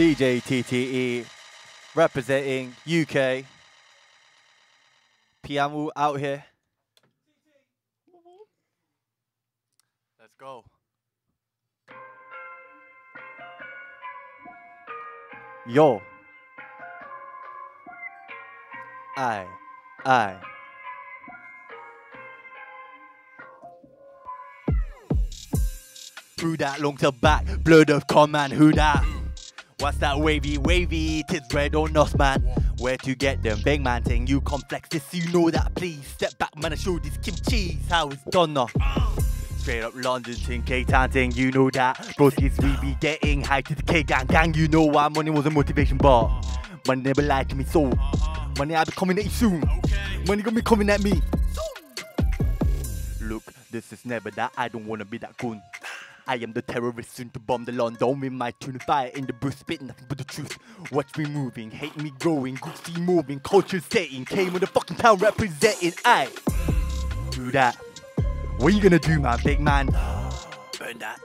DJ TTE representing UK. Pianwooo out here. Let's go. Yo. I. Through that long to back, blood of command, who that? What's that wavy, tis red or not, man? Where to get them, bang man, thing you complex this, you know that, please. Step back, man, I show this kimchi, how it's done now. Straight up London ting, K-Town ting, you know that. Broskies, we be getting high to the K-Gang, you know why money was a motivation bar. Money never lied to me, so money I'll be coming at you soon. Money gonna be coming at me. Look, this is never that, I don't wanna be that goon. I am the terrorist soon to bomb the London with my tune of fire in the booth, spit nothing but the truth. Watch me moving, hate me growing, goofy moving, culture setting, came on the fucking town representing. I do that. What are you gonna do, man, big man? Burn that.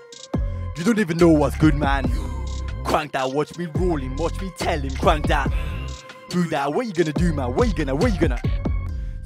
You don't even know what's good, man. Crank that, watch me rolling, watch me tell him, crank that. Do that, what are you gonna do, man? What are you gonna?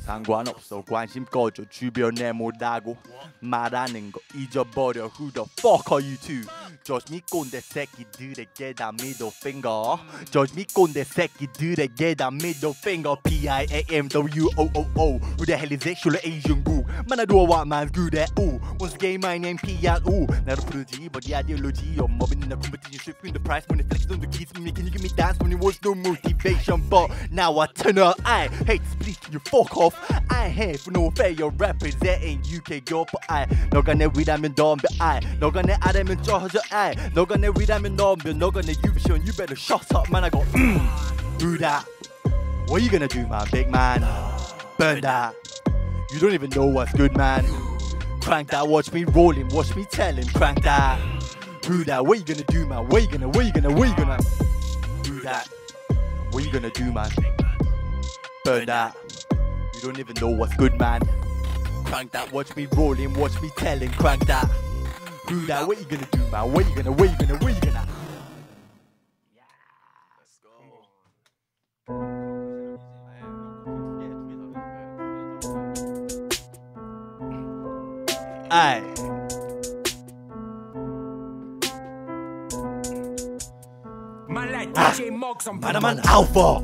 상관 없어 관심 꺼져 주변 내 모다고 말하는 거 잊어버려. Who the fuck are you to? Judge me 꼰대 새끼들에게 다 middle finger. Judge me 꼰대 새끼들에게 다 middle finger. P-I-A-M-W-O-O-O. Who the hell is it? Surely Asian group. Man I do what man's good at ooh. Once again my name Pianwooo. 나로 부르지 but the ideology of mobbing in the competition stripping the price when it flexes on the keys when you give me dance when it was no motivation but now I turn up. I hate split you fuck off. I ain't here for no fair, you're representing UK girl, but I not gonna read I'm in Dombe, I not gonna add them in charge of I not gonna read I'm in Dombe, not gonna use you, and you better shut up, man. I go, do that. What are you gonna do, man, big man? Burn that. You don't even know what's good, man. Crank that, watch me rolling, watch me telling, crank that. Do that, what are you gonna do, man? What are you gonna? Do that. What are you gonna do, man? Burn that. You don't even know what's good, man. Crank that, watch me rolling, watch me telling, crank that. Do that, what you gonna do, man? What you gonna? Yeah, let's go. Man, I'm an alpha.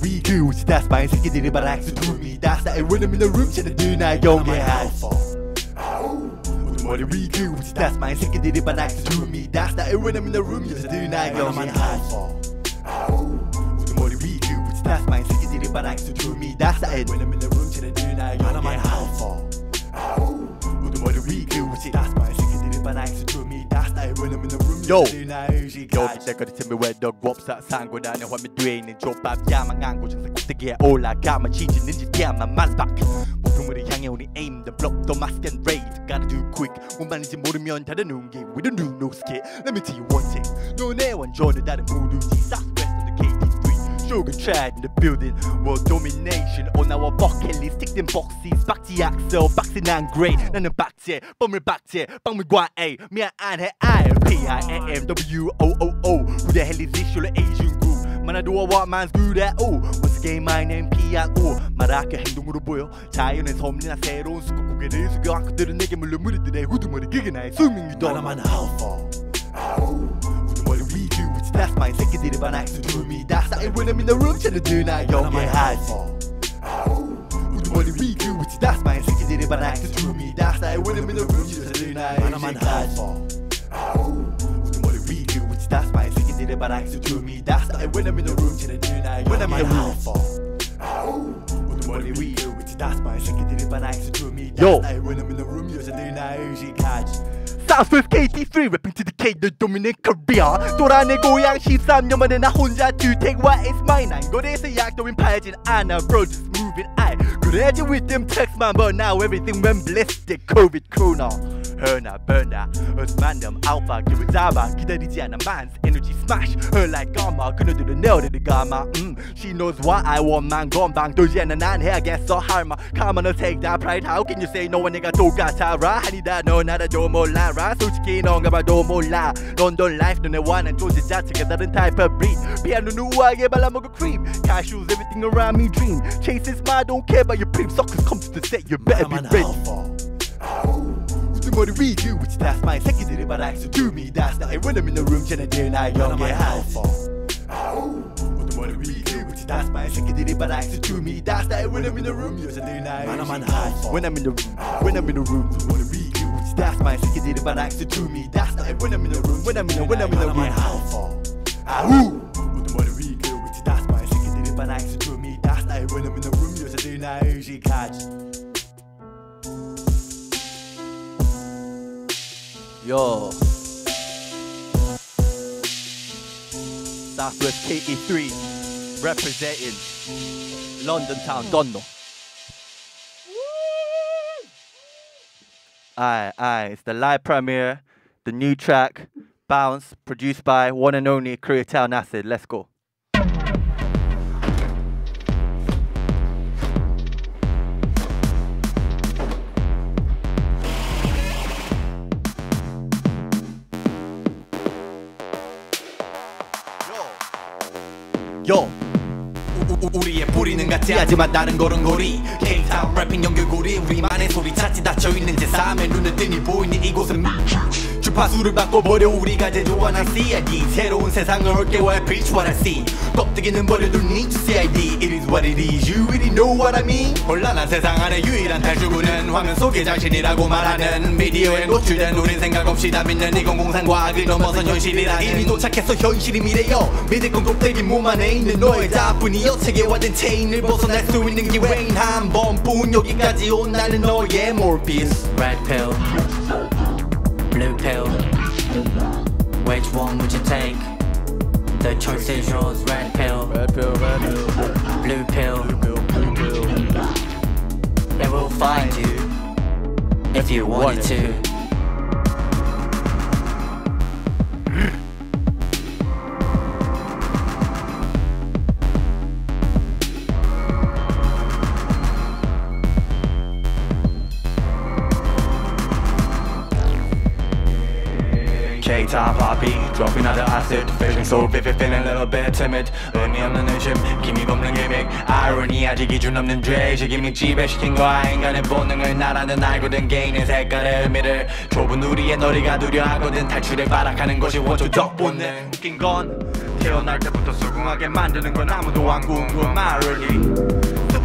We do, which that's my security, but I actually do me. That's that, when I'm in the room, shit, I do not, don't get half off. What we do, which that's my security, but I actually do me. That's that, when I'm in the room, shit, I do not, don't get half off. What we do, which that's my security, but I actually do me. That's that, when I'm in the room, shit, I do not, don't get half off. What we do, which that's my security, but I actually do me. That's that, when I'm in the room. Yo, they're gonna tell me where the guaps are sango down and what me doing and chop up jam and angle just like the gear all I got my cheating ninjas yeah my man's back moving with a young only aim the block the mask and raid gotta do quick when managing more me on the noon game we don't do no skit let me tell you one thing no no one joined that mood that's rest of the KT3 sugar tried in the building world domination on our bucket list tick them boxes back to axel back to 9 grade then the back here bum me back here bum me guan a me and her eye P-I-A-M-W-O-O-O. Who the hell is this? You're an Asian group. Man, I do what man's good at all. Once again, my name Pianwooo. 말할게 행동으로 보여. 자연의 섭리나 새로운 수고 고개를 숙여. 악수들은 내게 물들들의 후두머리 그게 나의 숙명이다. Man, I'm an alpha. 후두머리 we do. Which that's my 새끼들이 반학수 둘미. That's how when I'm in the room. 쟤는 누나 영예 하지. 후두머리 we do. Which that's my 새끼들이 반학수 둘미. That's how when I'm in the room. 쟤는 누나 영예 하지. That's my second did it, but I actually do me. That's that when I'm in the room, to the night. When I'm in the room, with the money we do, which that's my second did it, but I actually do me. Yo, when I'm in the room, you're the night. She catch. Southwest KT3 rapping to the K, the dominant Korea. 돌아내 고향 13년 만에 나 혼자 주택. What is my name? 거래에서 약도인 파진 않아, bro, just moving. I could edge with them text, man, but now everything went ballistic. COVID, Corona. Herna burna Osmanum alpha Kiritama 기다리지 않아 man's energy smash Her like gamma 그녀들은 내어리는 gamma She knows what I want man 건방 돌지 않아 난 해야겠어 할마 가만히 take that pride How can you say 너와 내가 똑같아라 아니다 너 나라도 몰라라 솔직히 넌가 봐도 몰라 런던 life 너네와 난 존재 자체가 다른 type of breed 피아노 우아하게 발라먹은 cream Cashews everything around me dream Chases my don't care about your prime Suckers come to the set you better be ready 머리 위주 Which that's my 새끼들이 말할수 to me That's not it when I'm in the room 쟤네들 나 영의 alpha 모두 머리 위주 Which that's my 새끼들이 말할수 to me That's not it when I'm in the room 여자들 나 영의 alpha When I'm in the room When I'm in the room 모두 머리 위주 Which that's my 새끼들이 말할수 to me That's not it when I'm in the room When I'm in the room When I'm in the room 아우 모두 머리 위주 Which that's my 새끼들이 말할수 to me That's not it when I'm in the room 여자들 나 의지까지 Yo Southwest KT3 representing London town Donno. Aye, it's the live premiere, the new track, Bounce, produced by one and only KoreaTownAcid. Let's go. Yo. 우리의 뿌리는 같지 하지만 다른 걸음걸이 K-Town 래핑 연결고리 우리만의 소리 찾지 닫혀있는 제3의 눈을 뜨니 보이는 이곳은 주파수를 바꿔버려 우리가 제조하는 C.I.D 새로운 세상을 헐게와의 비추하라 C 껍데기는 버려두니 C.I.D It is what it is you really know what I mean 혼란한 세상 안의 유일한 탈출구는 화면 속의 자신이라고 말하는 미디어에 노출된 우린 생각 없이 다 믿는 2003 과학을 넘어선 현실이라 이미 도착했어 현실이 미래여 믿을 건 껍데기 몸 안에 있는 너의 자뿐이여 세계화된 체인을 벗어날 수 있는 기회인 한 번뿐 여기까지 온 나는 너의 Morpheus Red pill Blue pill Which one would you take? The choice is yours Red pill Blue pill They will find you If you wanted to K-Town poppy, dropping out the acid Feeling so vivid, feeling a little bit timid 의미 없는 의심, 기믹 없는 기믹 아이러니하지 기준 없는 죄 식이믹 지배시킨 거야 인간의 본능을 나라는 알고든 개인의 색깔의 의미를 좁은 우리의 너리가 두려하거든 탈출에 발악하는 것이 원초적 본능 웃긴 건 태어날 때부터 수긍하게 만드는 건 아무도 안 궁금 아이러니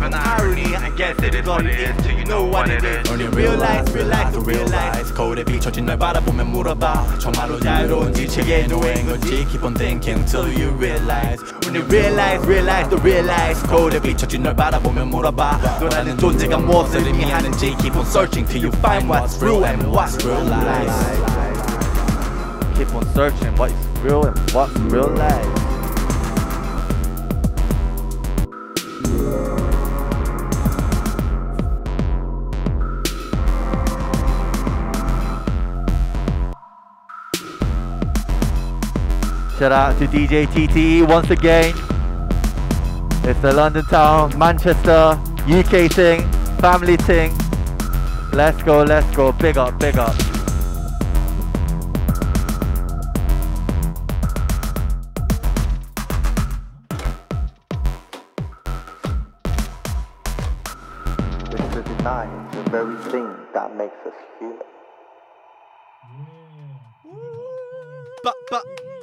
An irony, I guess it is what it is till you know what it is. Only realize. 거울에 비춰진 날 바라보면 물어봐. 정말로 자유로운지 제게 노예인 건지 keep on thinking till you realize. Only realize. 거울에 비춰진 날 바라보면 물어봐. 너라는 존재가 무엇을 의미하는지 keep on searching till you find what's real and what's real life. Keep on searching what's real and what's real life. Shout out to DJ TTE once again. It's the London town, Manchester, UK thing, family thing. Let's go. Big up. It's the denying, the very thing that makes us human.